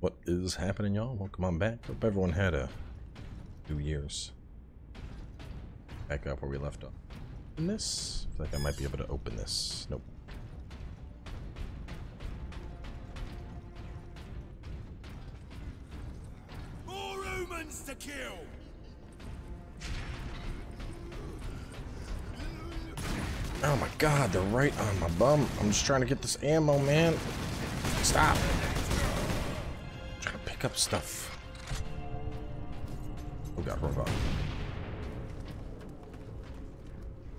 What is happening, y'all? Welcome on back. Hope everyone had a New Year's. Back up where we left off. Open this. I feel like I might be able to open this. Nope. More humans to kill. Oh my god, they're right on my bum. I'm just trying to get this ammo, man. Stop. I'm trying to pick up stuff. Oh god, robot.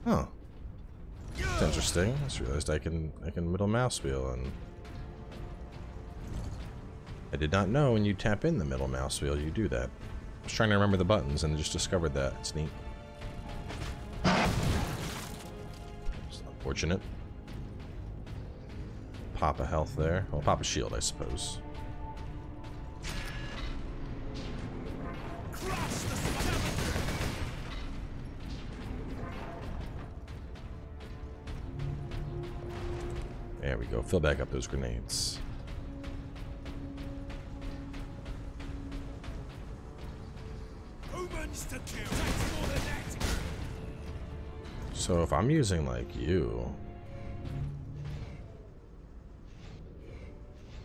Huh. That's interesting. I just realized I can middle mouse wheel, and I did not know when you tap in the middle mouse wheel you do that. I was trying to remember the buttons and I just discovered that. It's neat. Fortunate. Pop a health there. Well, pop a shield, I suppose. There we go. Fill back up those grenades. So if I'm using like you,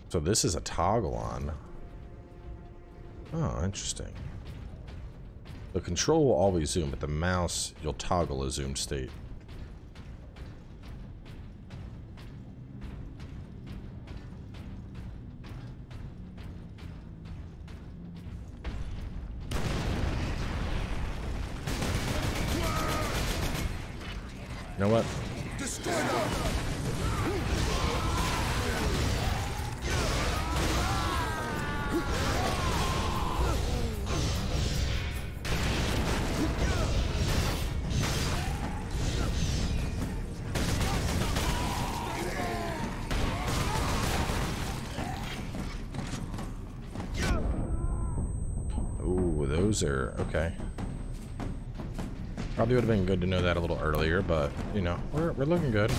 so this is a toggle on. Oh, interesting. The control will always zoom, but the mouse, you'll toggle a zoom state. You know what? Destroy them. Oh, those are okay. Probably would have been good to know that a little earlier, but, you know, we're looking good.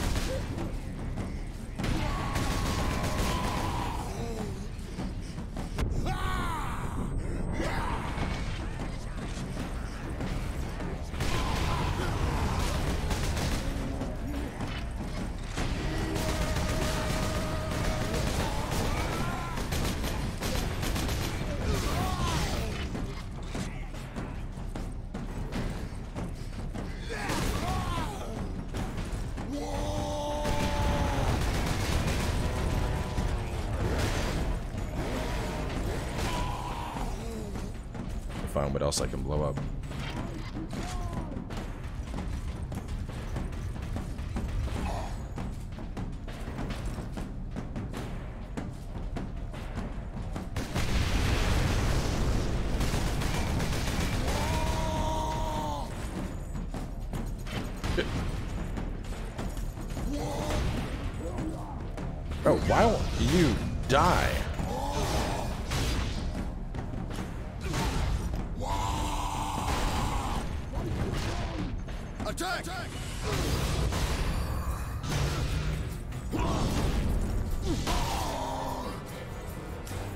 Find what else I can blow up. Oh, why don't you die?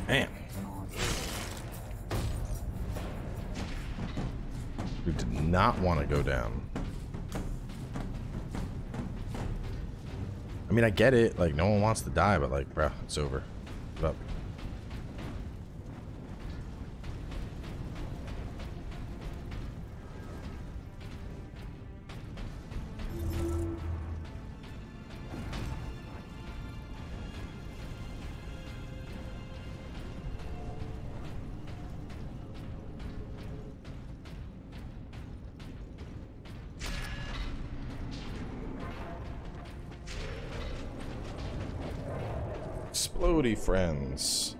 Man. We did not want to go down. I mean, I get it. Like, no one wants to die, but like, bruh, it's over. Give up. Explodey friends.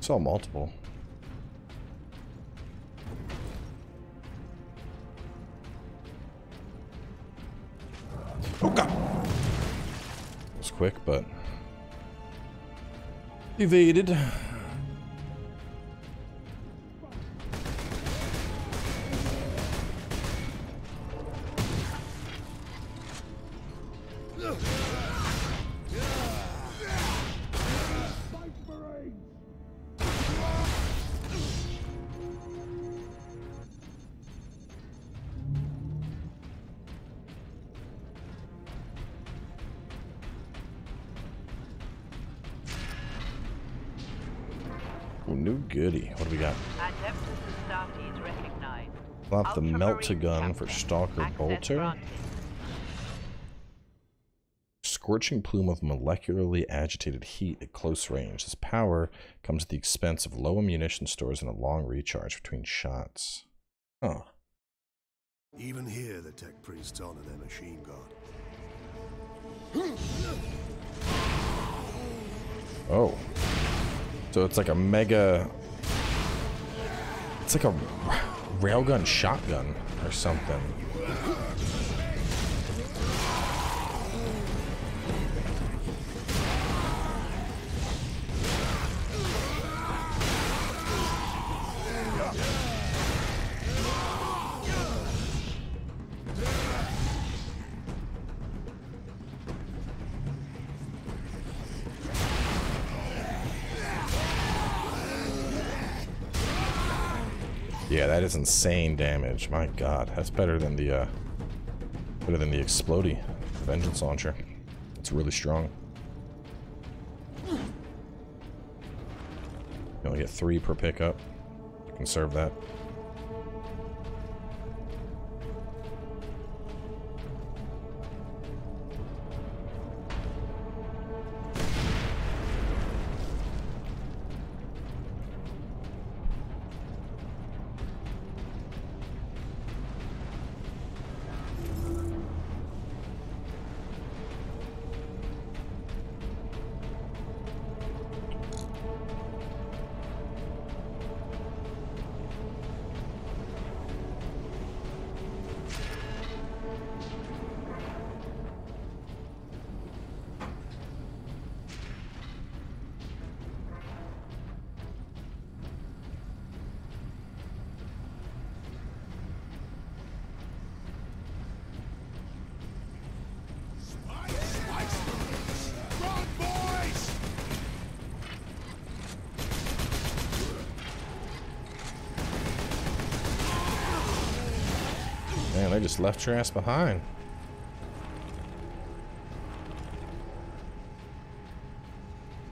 Saw multiple. Oh god! It was quick, but evaded. new goodie. What do we got? Adeptus Astartes recognized. Plop the Meltagun for Stalker Bolter. Scorching Plume of molecularly agitated heat at close range. This power comes at the expense of low ammunition stores and a long recharge between shots. Huh. Even here, the tech priests honor their machine god. Oh. So it's like a mega... It's like a railgun shotgun or something. Yeah, that is insane damage. My God, that's better than the Explodey Vengeance Launcher. It's really strong. You only get 3 per pickup. You can serve that. Man, they just left your ass behind.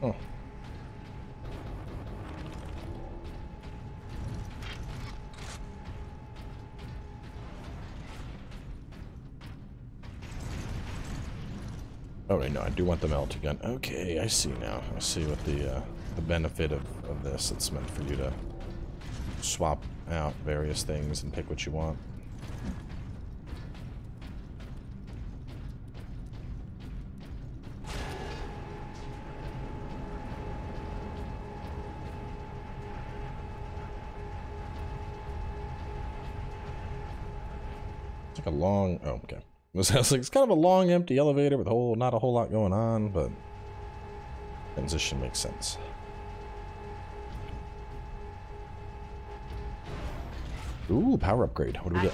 Oh. Oh, wait, no, I do want the Meltagun. Okay, I see now. I see what the benefit of this. It's meant for you to swap out various things and pick what you want. A long, oh, okay. This house, like, it's kind of a long, empty elevator with not a whole lot going on, but transition makes sense. Ooh, power upgrade. What do we get?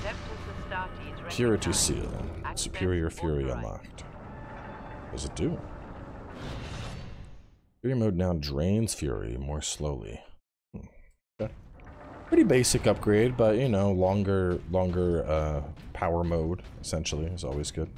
Purity seal. Superior fury unlocked. What does it do? Fury mode now drains fury more slowly. Hmm. Okay. Pretty basic upgrade, but you know, longer power mode essentially is always good.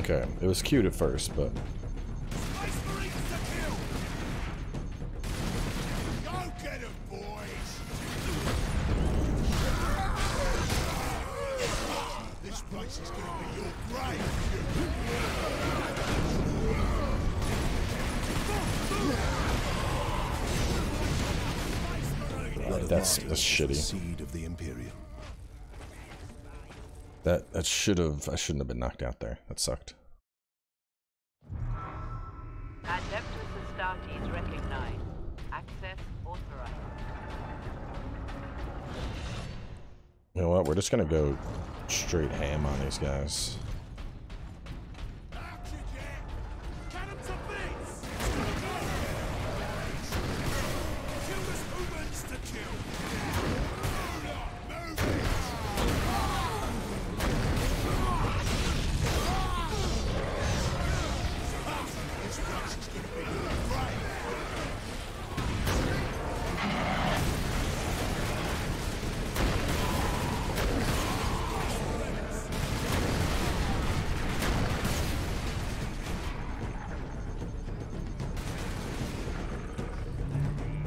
Okay, it was cute at first, but... Right, that's shitty. Of the Imperium. That shouldn't have been knocked out there. That sucked. Adeptus Astartes recognized. Access authorized. You know what? We're just gonna go straight ham on these guys.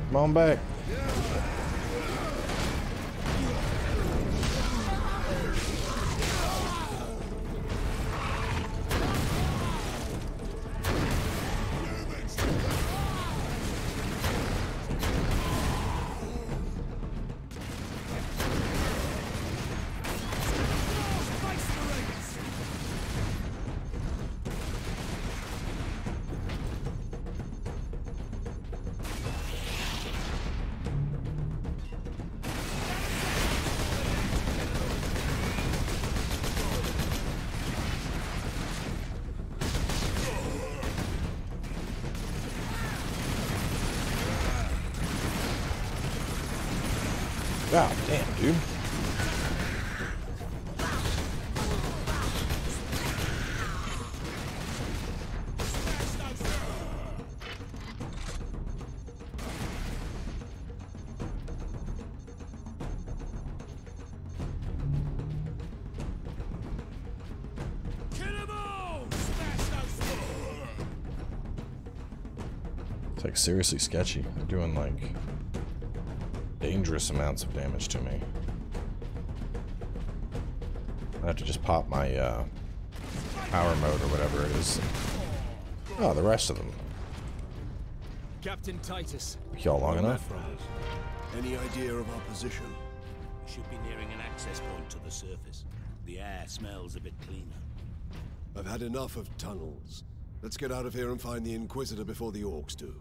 Come on back. Wow, damn, dude. It's like seriously sketchy. They're doing like dangerous amounts of damage to me. I have to just pop my power mode or whatever it is. Oh, the rest of them. Captain Titus. Y'all long enough? Any idea of our position? We should be nearing an access point to the surface. The air smells a bit cleaner. I've had enough of tunnels. Let's get out of here and find the Inquisitor before the Orcs do.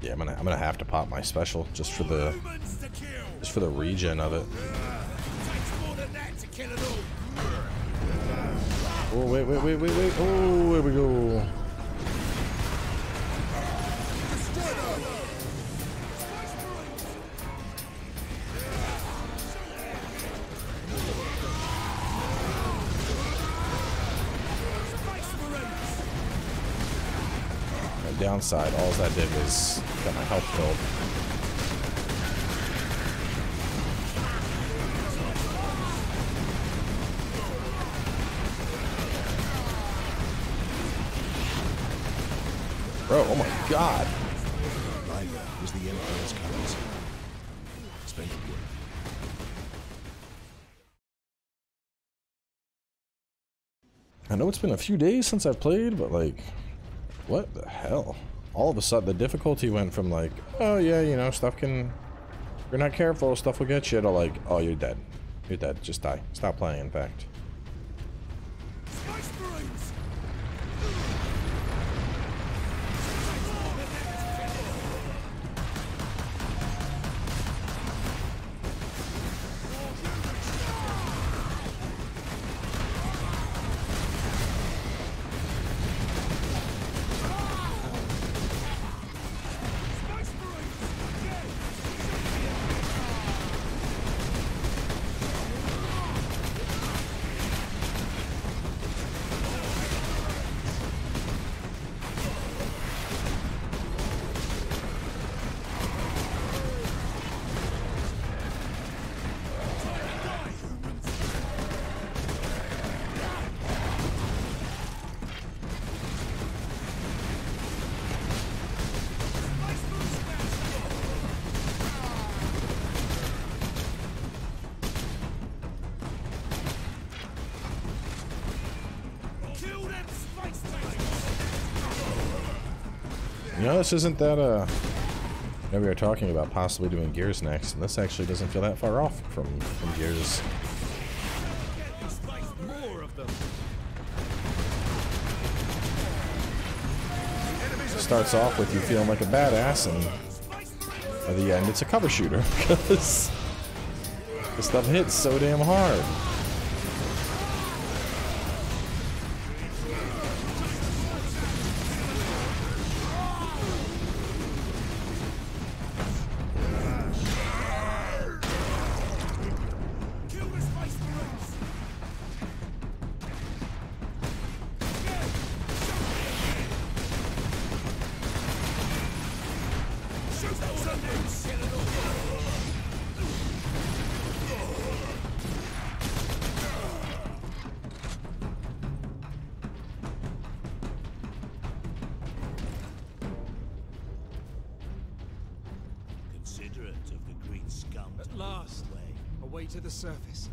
Yeah, I'm gonna have to pop my special just for the regen of it. Oh wait! Oh, here we go. Downside, all I did was got my health filled. Bro, oh my god! I know is the Empire's currency. Spend it good. I know it's been a few days since I've played, but like, what the hell? All of a sudden, the difficulty went from like, oh yeah, you know, stuff can... If you're not careful, stuff will get you, to like, oh, you're dead. You're dead. Just die. Stop playing, in fact. You know, this isn't that, you know, we were talking about possibly doing Gears next, and this actually doesn't feel that far off from Gears. Starts off with you feeling like a badass, and by the end it's a cover shooter, because this stuff hits so damn hard. To the surface.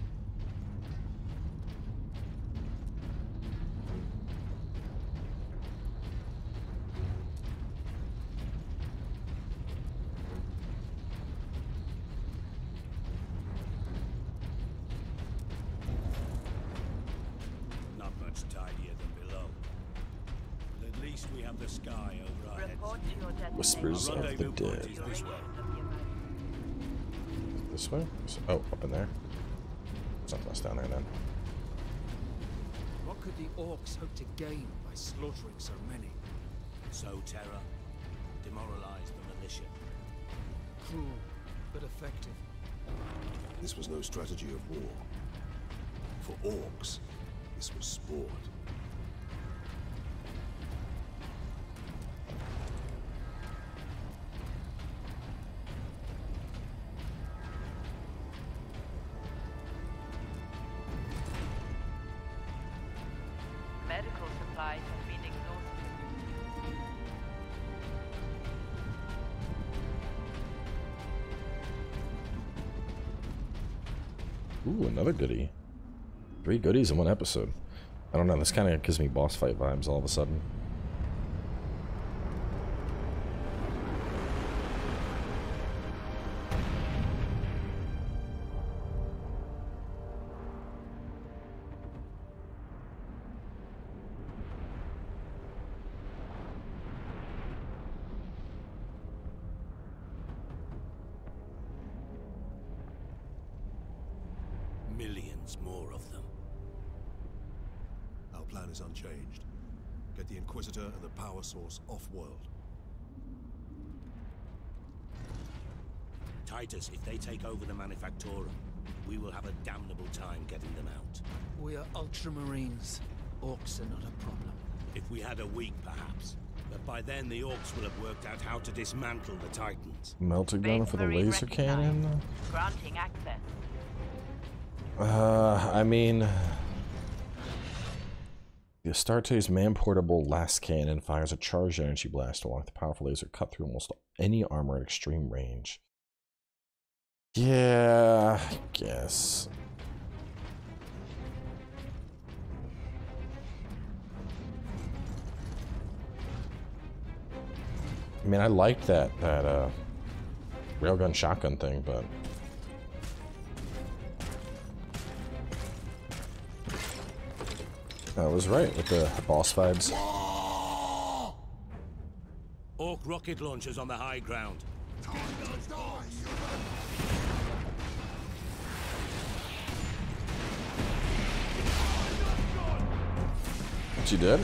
Not much tidier than below. But at least we have the sky over our heads. Whispers of the dead. This way? Oh, up in there. Something else down there then. What could the orcs hope to gain by slaughtering so many? Sow terror, demoralize the militia. Cruel, but effective. This was no strategy of war. For orcs, this was sport. Ooh, another goodie. 3 goodies in one episode. I don't know, this kind of gives me boss fight vibes all of a sudden. Millions more of them. Our plan is unchanged. Get the Inquisitor and the power source off-world. Titus, if they take over the Manufactorum, we will have a damnable time getting them out. We are Ultramarines. Orcs are not a problem. If we had a week, perhaps. But by then, the Orcs will have worked out how to dismantle the Titans. Meltagun for the laser cannon? Granting access. I mean, the Astartes man-portable last cannon fires a charged energy blast along with the powerful laser, cut through almost any armor at extreme range. Yeah, I guess. I mean, I liked that railgun shotgun thing, but. I was right with the boss vibes. Ork rocket launchers on the high ground. She did?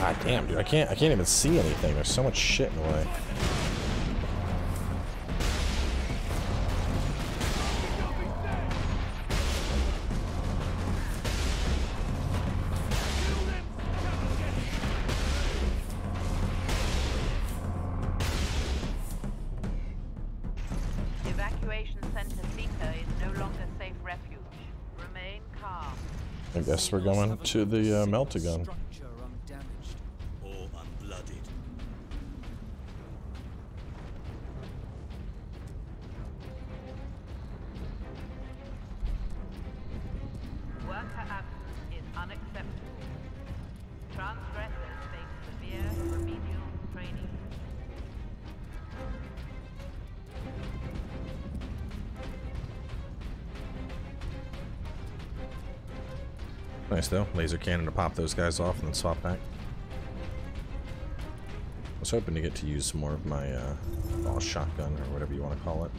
God damn, dude, I can't even see anything. There's so much shit in the way. I guess we're going to the Meltagun. Nice though, laser cannon to pop those guys off and then swap back. I was hoping to get to use some more of my boss shotgun or whatever you want to call it.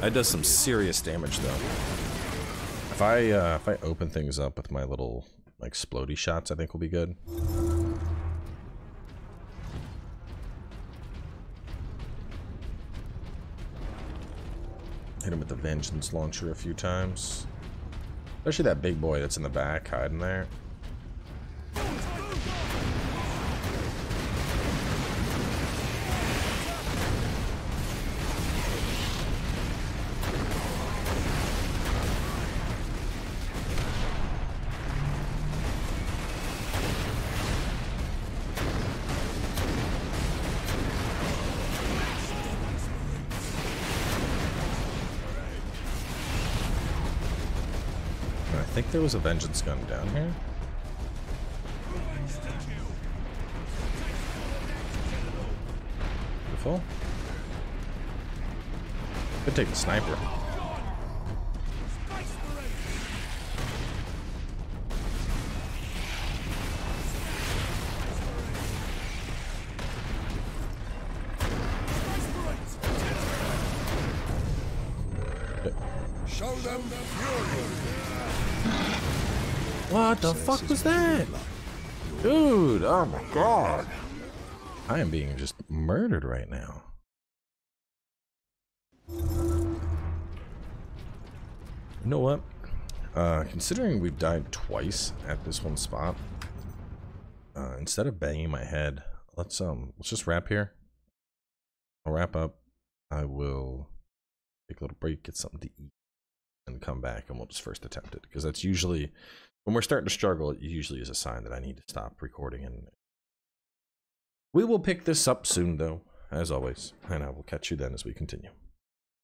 That does some serious damage though. If I open things up with my little like splody shots, I think we'll be good. Hit him with the Vengeance Launcher a few times. Especially that big boy that's in the back hiding there. I think there was a vengeance gun down here. Beautiful. Could take the sniper. Show them fury. What the fuck was that? Dude, oh my god. I am being just murdered right now. You know what? Considering we've died twice at this one spot, instead of banging my head, let's just wrap here. I'll wrap up. I will take a little break, get something to eat, and come back, and we'll just first attempt it, because that's usually when we're starting to struggle. It usually is a sign that I need to stop recording, and we will pick this up soon though, as always, and I will catch you then as we continue.